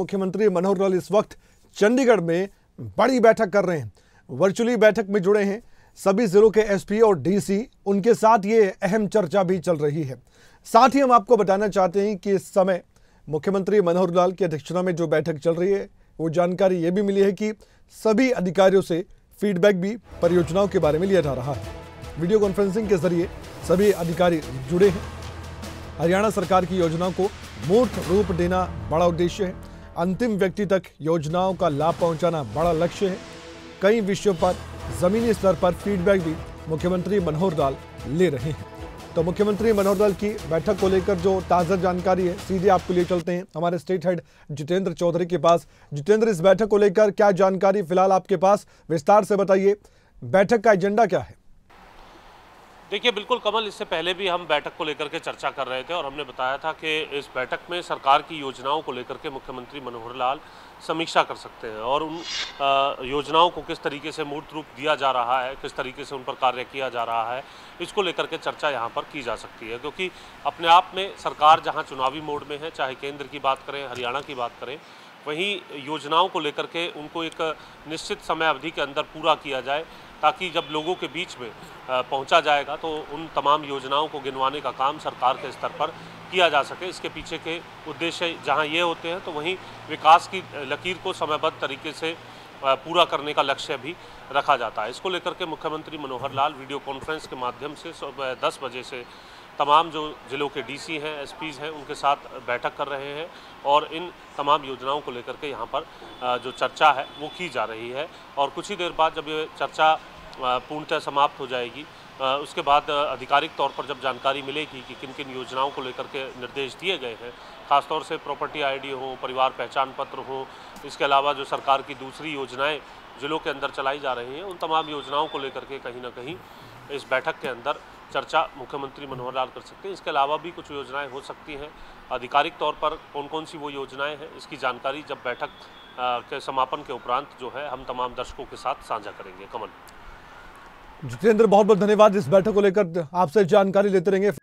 मुख्यमंत्री मनोहर लाल इस वक्त चंडीगढ़ में बड़ी बैठक कर रहे हैं। वर्चुअली बैठक में जुड़े हैं सभी जिलों के SP और DC। उनके साथ ये अहम चर्चा भी चल रही है। साथ ही हम आपको बताना चाहते हैं कि इस समय मुख्यमंत्री मनोहर लाल की अध्यक्षता में जो बैठक चल रही है, वो जानकारी ये भी मिली है कि सभी अधिकारियों से फीडबैक भी परियोजनाओं के बारे में लिया जा रहा है। वीडियो कॉन्फ्रेंसिंग के जरिए सभी अधिकारी जुड़े हैं। हरियाणा सरकार की योजनाओं को मूर्त रूप देना बड़ा उद्देश्य है। अंतिम व्यक्ति तक योजनाओं का लाभ पहुंचाना बड़ा लक्ष्य है। कई विषयों पर जमीनी स्तर पर फीडबैक भी मुख्यमंत्री मनोहर लाल ले रहे हैं। तो मुख्यमंत्री मनोहर लाल की बैठक को लेकर जो ताज़ा जानकारी है, सीधे आपको ले चलते हैं हमारे स्टेट हेड जितेंद्र चौधरी के पास। जितेंद्र, इस बैठक को लेकर क्या जानकारी फिलहाल आपके पास, विस्तार से बताइए। बैठक का एजेंडा क्या है? देखिए बिल्कुल कमल, इससे पहले भी हम बैठक को लेकर के चर्चा कर रहे थे और हमने बताया था कि इस बैठक में सरकार की योजनाओं को लेकर के मुख्यमंत्री मनोहर लाल समीक्षा कर सकते हैं और उन योजनाओं को किस तरीके से मूर्त रूप दिया जा रहा है, किस तरीके से उन पर कार्य किया जा रहा है, इसको लेकर के चर्चा यहाँ पर की जा सकती है। क्योंकि अपने आप में सरकार जहाँ चुनावी मोड में है, चाहे केंद्र की बात करें, हरियाणा की बात करें, वहीं योजनाओं को लेकर के उनको एक निश्चित समय अवधि के अंदर पूरा किया जाए, ताकि जब लोगों के बीच में पहुंचा जाएगा तो उन तमाम योजनाओं को गिनवाने का काम सरकार के स्तर पर किया जा सके। इसके पीछे के उद्देश्य जहां ये होते हैं, तो वहीं विकास की लकीर को समयबद्ध तरीके से पूरा करने का लक्ष्य भी रखा जाता है। इसको लेकर के मुख्यमंत्री मनोहर लाल वीडियो कॉन्फ्रेंस के माध्यम से सुबह 10 बजे से तमाम जो ज़िलों के DC हैं, SPs हैं, उनके साथ बैठक कर रहे हैं और इन तमाम योजनाओं को लेकर के यहाँ पर जो चर्चा है वो की जा रही है। और कुछ ही देर बाद जब ये चर्चा पूर्णतः समाप्त हो जाएगी, उसके बाद आधिकारिक तौर पर जब जानकारी मिलेगी कि किन किन योजनाओं को लेकर के निर्देश दिए गए हैं, खासतौर से प्रॉपर्टी ID हो, परिवार पहचान पत्र हो, इसके अलावा जो सरकार की दूसरी योजनाएं जिलों के अंदर चलाई जा रही हैं, उन तमाम योजनाओं को लेकर के कहीं ना कहीं इस बैठक के अंदर चर्चा मुख्यमंत्री मनोहर लाल कर सकते हैं। इसके अलावा भी कुछ योजनाएं हो सकती हैं। आधिकारिक तौर पर कौन कौन सी वो योजनाएं हैं, इसकी जानकारी जब बैठक के समापन के उपरांत जो है हम तमाम दर्शकों के साथ साझा करेंगे। कमल, जितेंद्र बहुत बहुत धन्यवाद। इस बैठक को लेकर आपसे जानकारी लेते रहेंगे।